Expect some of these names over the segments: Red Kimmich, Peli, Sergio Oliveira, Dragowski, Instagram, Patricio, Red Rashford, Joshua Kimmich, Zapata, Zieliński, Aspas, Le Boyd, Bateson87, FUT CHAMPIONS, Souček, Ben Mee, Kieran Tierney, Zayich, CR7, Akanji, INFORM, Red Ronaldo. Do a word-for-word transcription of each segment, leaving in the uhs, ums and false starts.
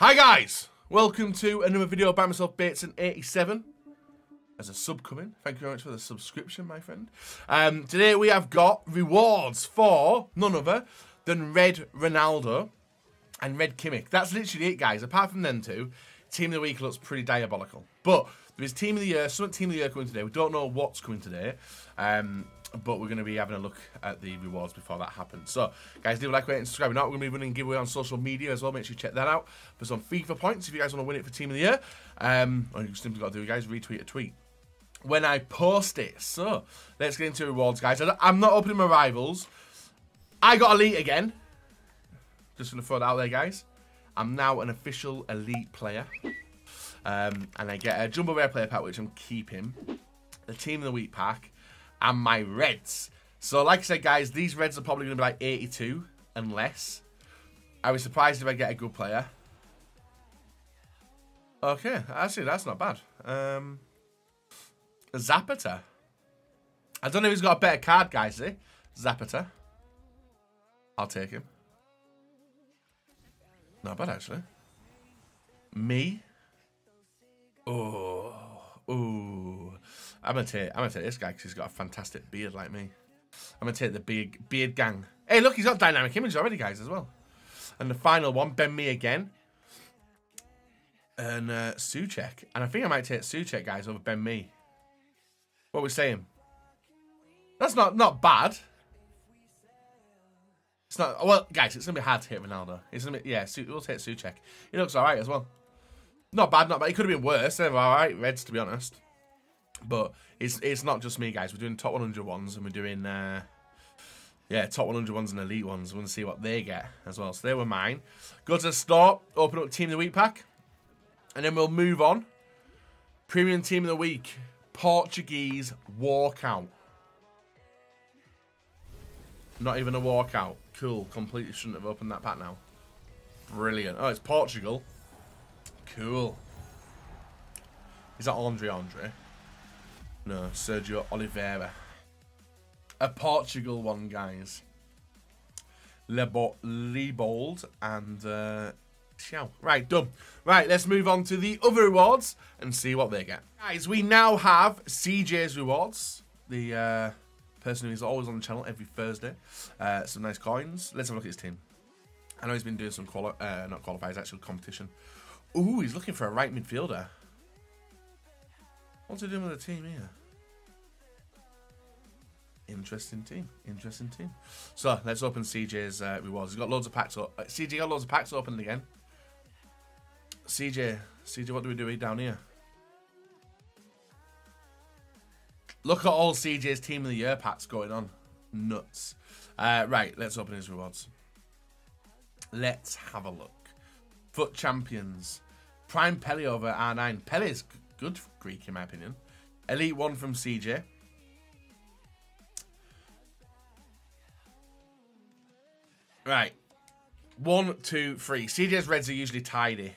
Hi guys, welcome to another video by myself, Bateson eighty-seven, as a sub coming. Thank you very much for the subscription, my friend. Um, today we have got rewards for none other than Red Ronaldo and Red Kimmich. That's literally it, guys. Apart from them two, Team of the Week looks pretty diabolical. But there is Team of the Year, some Team of the Year coming today. We don't know what's coming today, um, but we're going to be having a look at the rewards before that happens. So, guys, do like, rate, and subscribe. We're going to be running a giveaway on social media as well. Make sure you check that out for some FIFA points if you guys want to win it for Team of the Year. Um, all you simply got to do, guys, retweet a tweet when I post it. So, let's get into rewards, guys. I'm not opening my rivals. I got Elite again. Just going to throw that out there, guys. I'm now an official Elite player. Um, and I get a Jumbo Rare player pack, which I'm keeping. The Team of the Week pack. And my Reds. So like I said, guys, these Reds are probably going to be like eighty-two and less. I was surprised if I get a good player. Okay, actually, that's not bad. Um, Zapata. I don't know who's got a better card, guys, see? Zapata. I'll take him. Not bad, actually. Me. Oh. Ooh. I'm going to take this guy because he's got a fantastic beard like me. I'm going to take the beard, beard gang. Hey, look, he's got dynamic image already, guys, as well. And the final one, Ben Mee again. And uh, Souček. And I think I might take Souček, guys, over Ben Mee. What are we saying? That's not, not bad. It's not... Well, guys, it's going to be hard to hit Ronaldo. It's gonna be, yeah, we'll take Souček. He looks all right as well. Not bad, not bad. It could have been worse. They're all right, Reds, to be honest. But it's it's not just me, guys. We're doing top one hundred ones and we're doing, uh, yeah, top one hundred ones and elite ones. We want to see what they get as well. So they were mine. Go to the store, open up Team of the Week pack, and then we'll move on. Premium Team of the Week, Portuguese walkout. Not even a walkout. Cool. Completely shouldn't have opened that pack now. Brilliant. Oh, it's Portugal. Cool. Is that Andre Andre? No, Sergio Oliveira. A Portugal one, guys. Le Boyd and uh, Xiao. Right, done. Right, let's move on to the other rewards and see what they get. Guys, we now have C J's rewards. The uh, person who is always on the channel every Thursday. Uh, some nice coins. Let's have a look at his team. I know he's been doing some, quali uh, not qualifiers, actual competition. Ooh, he's looking for a right midfielder. What's he doing with the team here? Interesting team. Interesting team. So, let's open C J's uh, rewards. He's got loads of packs up. C J got loads of packs opened again. C J, C J, what do we do down here? Look at all C J's Team of the Year packs going on. Nuts. Uh, right, let's open his rewards. Let's have a look. Foot Champions. Prime Peli over R nine. Peli's good for Greek, in my opinion. Elite one from C J. Right. One, two, three. C J's Reds are usually tidy.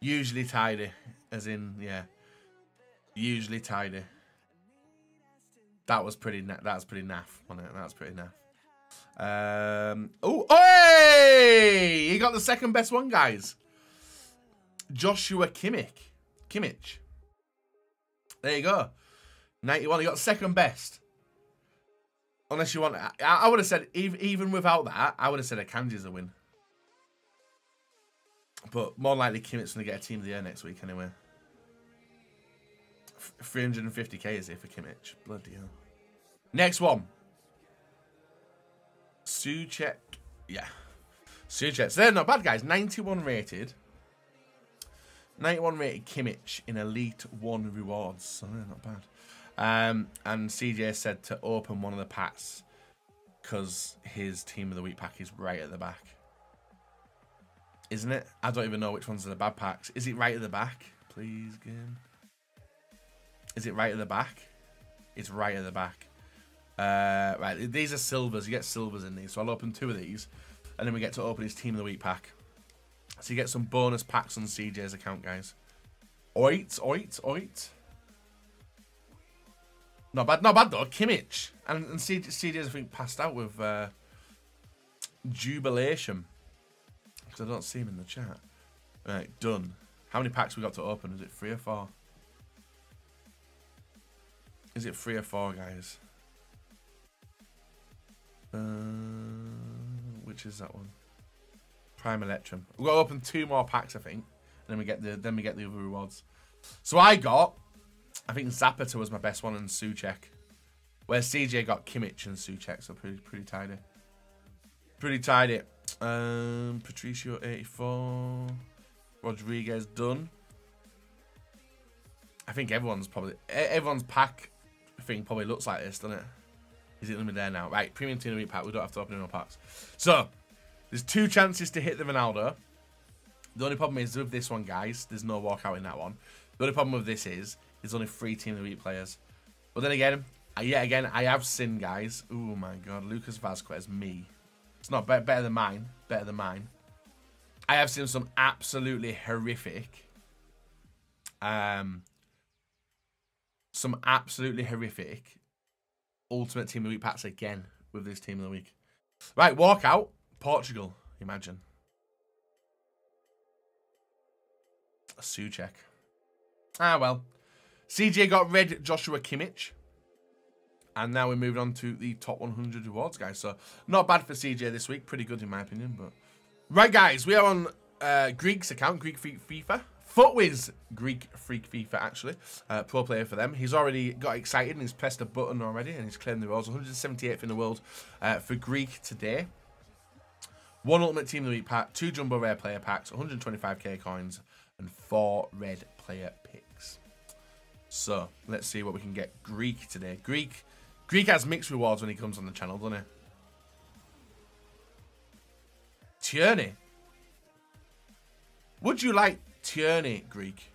Usually tidy. As in, yeah. Usually tidy. That was pretty, na that was pretty naff, wasn't it? That was pretty naff. Um, oh, hey! He got the second best one, guys. Joshua Kimmich. Kimmich. There you go. ninety-one. He got second best. Unless you want... I, I would have said, even without that, I would have said Akanji's a win. But more likely, Kimmich's going to get a Team of the Year next week anyway. three hundred fifty K is here for Kimmich. Bloody hell. Next one. Souček. Yeah. Souček. So they're not bad, guys. ninety-one rated. ninety-one rated Kimmich in Elite one rewards. So they're not bad. Um, and C J said to open one of the packs because his Team of the Week pack is right at the back. Isn't it? I don't even know which ones are the bad packs. Is it right at the back? Please, game. Is it right at the back? It's right at the back. Uh, right, these are silvers. You get silvers in these. So I'll open two of these. And then we get to open his Team of the Week pack. So you get some bonus packs on C J's account, guys. Oit, oit, oit. Not bad, not bad though. Kimmich. And, and C J's, I think, passed out with uh, jubilation. because I don't see him in the chat. Right, done. How many packs we got to open? Is it three or four? Is it three or four, guys? Uh, which is that one? Prime Electrum. We've got to open two more packs, I think. And then we get the then we get the other rewards. So I got, I think Zapata was my best one and Souček. Where C J got Kimmich and Souček, so pretty pretty tidy. Pretty tidy. Um Patricio eighty-four. Rodriguez done. I think everyone's probably everyone's pack thing probably looks like this, doesn't it? Is it limited there now? Right, premium team of the week pack. We don't have to open any more packs. So there's two chances to hit the Ronaldo. The only problem is with this one, guys, there's no walkout in that one. The only problem with this is there's only three team of the week players. But then again, yet again, I have sinned, guys. Oh my god, Lucas Vázquez, me. It's not better, better than mine. Better than mine. I have seen some absolutely horrific, um, some absolutely horrific ultimate team of the week packs again with this team of the week. Right, walkout Portugal. Imagine a Souček. Ah well, C J got red Joshua Kimmich. And now we're moving on to the top one hundred rewards, guys. So, not bad for C J this week. Pretty good, in my opinion. But right, guys. We are on uh, Greek's account. Greek Freak FIFA. Footwiz Greek Freak FIFA, actually. Uh, pro player for them. He's already got excited and he's pressed a button already. And he's claimed the rewards. one hundred seventy-eighth in the world uh, for Greek today. One Ultimate Team of the Week pack. Two Jumbo Rare player packs. one hundred twenty-five K coins. And four red player picks. So, let's see what we can get Greek today. Greek... Greek has mixed rewards when he comes on the channel, doesn't he? Tierney. Would you like Tierney, Greek?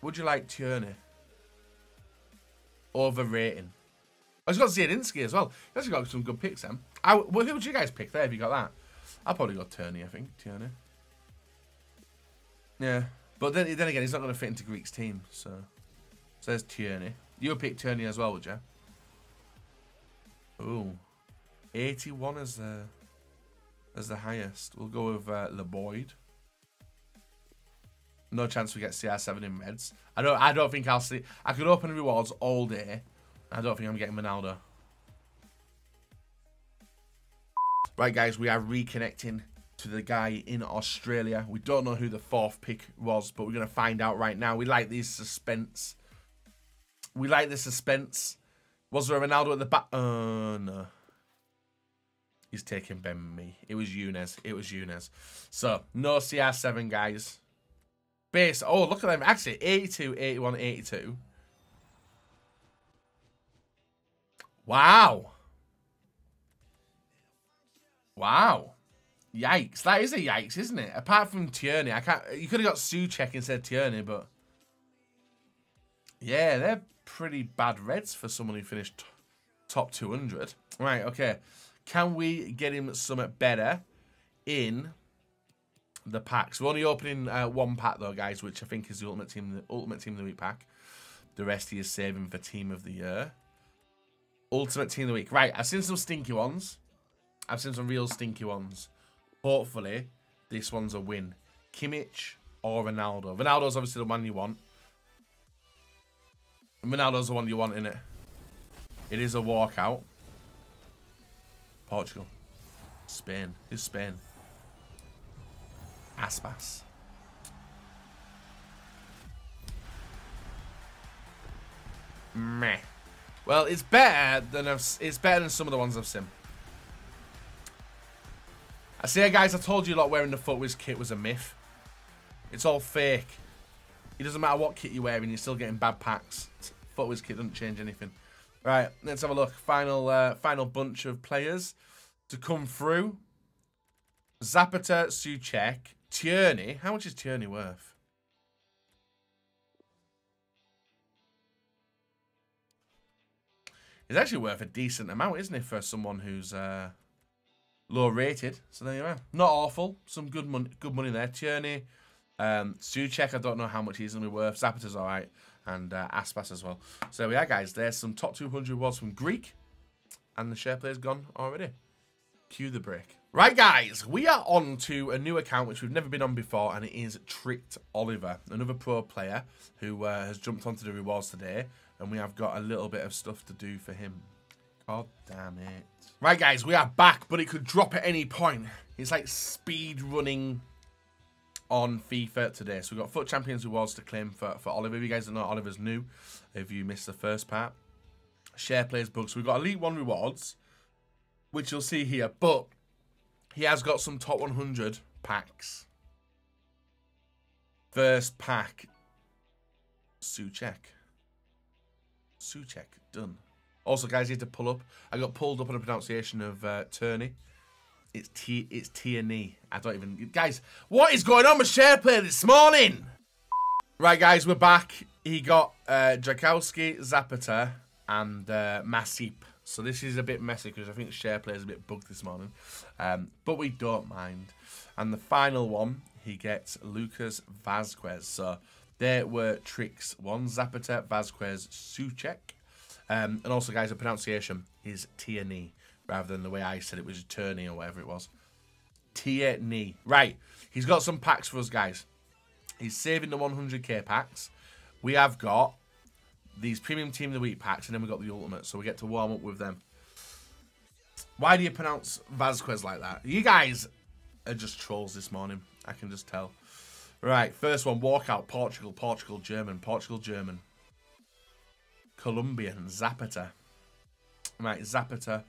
Would you like Tierney? Overrating. Oh, he's got Zieliński as well. He's actually got some good picks, then. I, well, who would you guys pick there if you got that? I'll probably go Tierney, I think. Tierney. Yeah. But then, then again, he's not going to fit into Greek's team, so... So there's Tierney. You would pick Tierney as well, would you? Ooh. eighty-one as the, as the highest. We'll go with uh, Le Boyd. No chance we get C R seven in Reds. I don't I don't think I'll see... I could open rewards all day. I don't think I'm getting Ronaldo. Right, guys. We are reconnecting to the guy in Australia. We don't know who the fourth pick was, but we're going to find out right now. We like these suspense... We like the suspense. Was there a Ronaldo at the back? Oh, no. He's taking Ben Mee. It was Younes. It was Younes. So, no C R seven, guys. Base. Oh, look at them. Actually, eighty-two, eighty-one, eighty-two. Wow. Wow. Yikes. That is a yikes, isn't it? Apart from Tierney. I can't. You could have got Souček instead of Tierney, but... Yeah, they're... pretty bad reds for someone who finished top two hundred. Right, okay. Can we get him something better in the packs? We're only opening uh, one pack, though, guys, which I think is the Ultimate Team the ultimate team of the Week pack. The rest he is saving for Team of the Year. Ultimate Team of the Week. Right, I've seen some stinky ones. I've seen some real stinky ones. Hopefully, this one's a win. Kimmich or Ronaldo? Ronaldo's obviously the one you want. Ronaldo's the one you want, innit? It is a walkout. Portugal. Spain. Who's Spain? Aspas. Meh. Well, it's better than I've, it's better than some of the ones I've seen. I say, guys, I told you lot wearing the Footwiz kit was a myth. It's all fake. It doesn't matter what kit you're wearing, you're still getting bad packs. Footwiz kit doesn't change anything. Right, let's have a look. Final uh, final bunch of players to come through. Zapata, Souček, Tierney. How much is Tierney worth? It's actually worth a decent amount, isn't it, for someone who's uh, low rated. So there you are. Not awful. Some good, mon good money there. Tierney. Um, Souček, I don't know how much he's going to be worth. Zapata's alright. And uh, Aspas as well. So there we are, guys. There's some top two hundred rewards from Greek. And the share player's gone already. Cue the break. Right, guys, we are on to a new account which we've never been on before, and it is Tricked Oliver, another pro player who uh, has jumped onto the rewards today, and we have got a little bit of stuff to do for him. God damn it. Right, guys, we are back, but it could drop at any point. It's like speed running on FIFA today. So we've got Foot Champions rewards to claim for, for Oliver. If you guys don't know, Oliver's new, if you missed the first part. Share players bug. So we've got Elite one rewards, which you'll see here, but he has got some top one hundred packs. First pack, Souček. Souček, done. Also, guys, you had to pull up. I got pulled up on the pronunciation of uh, Tierney. It's T. It's Tierney. I don't even... Guys, what is going on with share player this morning? Right, guys, we're back. He got uh, Dragowski, Zapata, and uh, Masip. So this is a bit messy because I think share player is a bit bugged this morning. Um, but we don't mind. And the final one, he gets Lucas Vázquez. So there were tricks. One, Zapata, Vázquez, Souček. Um, and also, guys, the pronunciation is Tierney rather than the way I said it, which is Tierney or whatever it was. Tierney. Right. He's got some packs for us, guys. He's saving the one hundred K packs. We have got these premium Team of the Week packs, and then we got the ultimate, so we get to warm up with them. Why do you pronounce Vázquez like that? You guys are just trolls this morning. I can just tell. Right, first one, walkout, Portugal, Portugal, German, Portugal, German. Colombian, Zapata. Right, Zapata.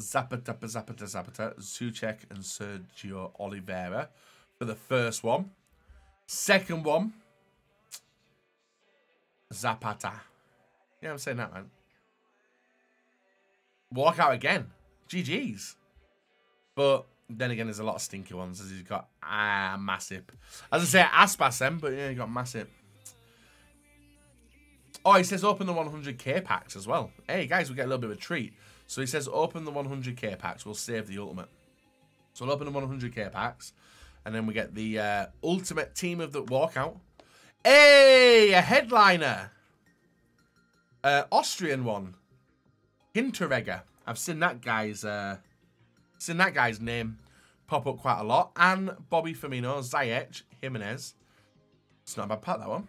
Zapata, Zapata, Zapata. Souček and Sergio Oliveira for the first one. Second one, Zapata. Yeah, I'm saying that, man. Walk out again. G G's. But then again, there's a lot of stinky ones, as he's got ah, Masip. As I say, Aspas then, but yeah, he got Masip. Oh, he says open the one hundred K packs as well. Hey, guys, we get a little bit of a treat. So he says open the one hundred K packs. We'll save the ultimate. So we'll open the one hundred K packs. And then we get the uh, ultimate team of the walkout. Hey, a headliner. Uh, Austrian one. Hinteregger. I've seen that guy's uh, seen that guy's name pop up quite a lot. And Bobby Firmino, Zayich, Jimenez. It's not a bad pack, that one.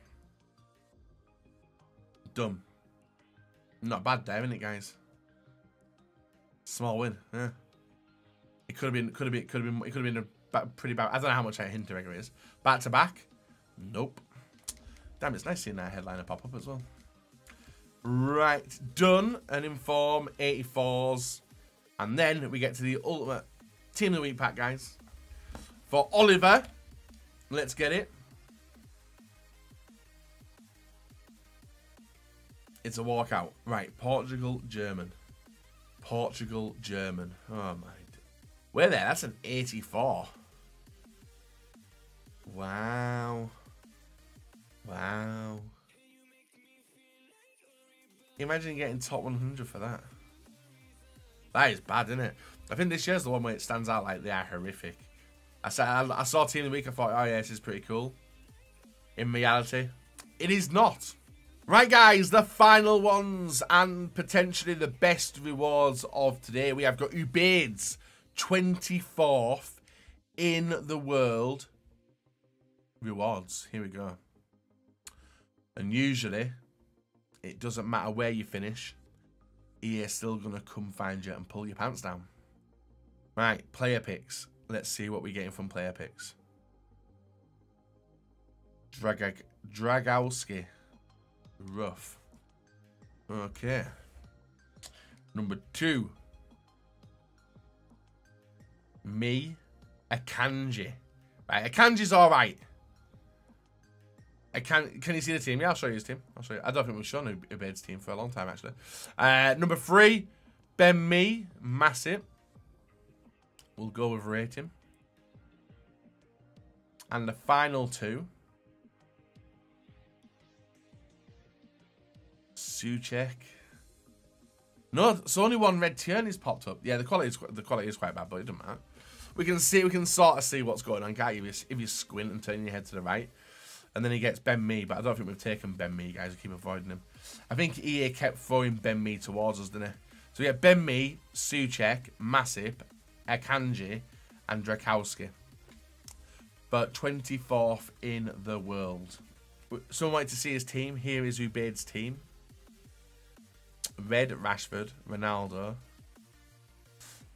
Dumb. Not bad there, isn't it, guys? Small win. Yeah. It could have been, could have been, could have been, it could have been a pretty bad. I don't know how much Hinteregger is. Back to back. Nope. Damn, it's nice seeing that headliner pop up as well. Right, done. And inform eighty-fours. And then we get to the ultimate Team of the Week pack, guys. For Oliver. Let's get it. It's a walkout. Right, Portugal, German. Portugal, German. Oh, my. We're there. That's an eighty-four. Wow. Wow. Imagine getting top one hundred for that. That is bad, isn't it? I think this year's the one where it stands out like they are horrific. I saw, I saw Team of the Week. I thought, oh, yeah, this is pretty cool. In reality, it is not. Right, guys, the final ones and potentially the best rewards of today. We have got Ubaid's twenty-fourth in the world rewards. Here we go. And usually, it doesn't matter where you finish. E A is still going to come find you and pull your pants down. Right, player picks. Let's see what we're getting from player picks. Drag Dragowski. Rough. Okay. Number two. Me. Akanji. Right, Akanji's all right. Can, can you see the team? Yeah, I'll show you his team. I'll show you. I don't think we've shown Ubaid's team for a long time, actually. Uh, number three, Ben Mee, Masip. We'll go with rating. And the final two, Souček. No, so only one Red Tierney's popped up. Yeah, the quality is the quality is quite bad, but it doesn't matter. We can see, we can sort of see what's going on, guy. If you, if you squint and turn your head to the right. And then he gets Ben Mee, but I don't think we've taken Ben Mee, guys. We keep avoiding him. I think E A kept throwing Ben Mee towards us, didn't he? So, yeah, Ben Mee, Souček, Masip, Akanji and Dragowski. But twenty-fourth in the world. Someone like to see his team. Here is Ubaid's team. Red, Rashford, Ronaldo.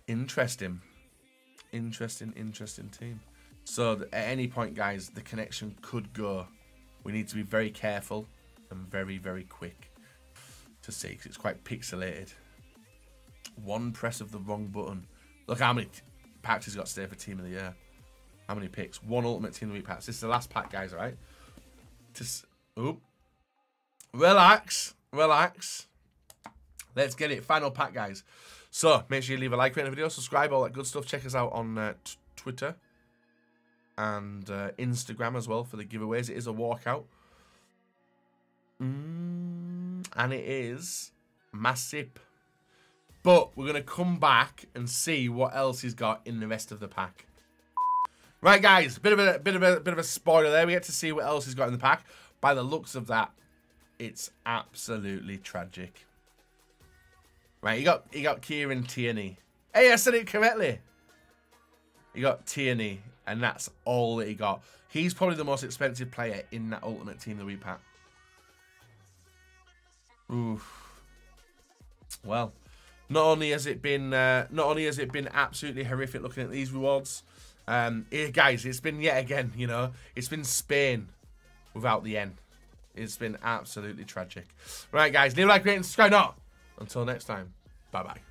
Interesting. Interesting, interesting team. So at any point, guys, the connection could go. We need to be very careful and very, very quick to see, because it's quite pixelated. One press of the wrong button. Look how many packs he's got today for Team of the Year. How many picks? One Ultimate Team of the Week packs. This is the last pack, guys, right? Just, oh, relax, relax. Let's get it. Final pack, guys. So make sure you leave a like, rate the video, subscribe, all that good stuff. Check us out on uh, Twitter and uh, Instagram as well for the giveaways. It is a walkout. Mm, and it is massive. But we're going to come back and see what else he's got in the rest of the pack. Right, guys, bit of a bit of a bit of a spoiler there. We get to see what else he's got in the pack. By the looks of that, it's absolutely tragic. Right, he got he got Kieran Tierney. Hey, I said it correctly. He got Tierney, and that's all that he got. He's probably the most expensive player in that Ultimate Team of the Week pack. Oof. Well, not only has it been uh, not only has it been absolutely horrific looking at these rewards. Um, it, guys, it's been yet again, you know, it's been Spain without the N. It's been absolutely tragic. Right, guys, leave a like, rate, and subscribe. Not until next time. Bye bye.